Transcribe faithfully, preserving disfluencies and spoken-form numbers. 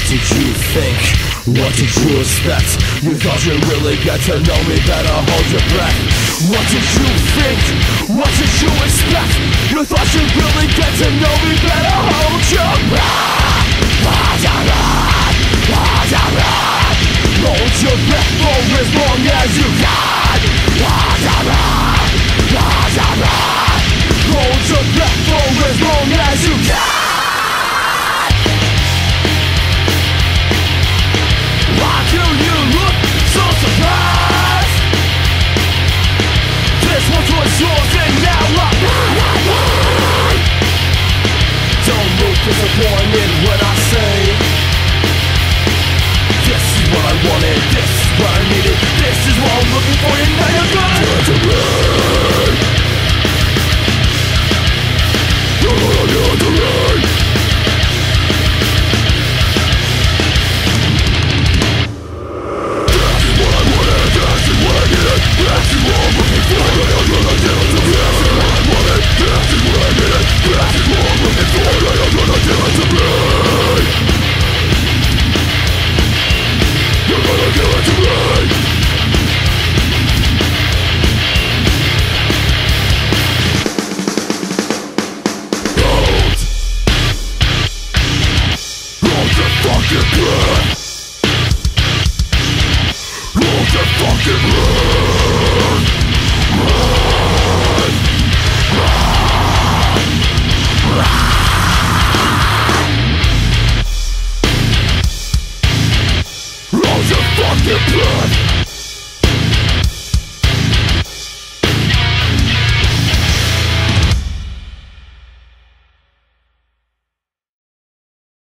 What did you think? What did you expect? You thought you really got to know me, better hold your breath. What did you think? What did you expect? You thought you really got to know me, better hold your breath. Hold your breath, hold your breath. Hold your breath for as long as you can. Hold your breath, hold your breath. Hold your breath for as long as you can. Why do you look so surprised? This once was yours and now I'm mine. Don't look disappointed when I say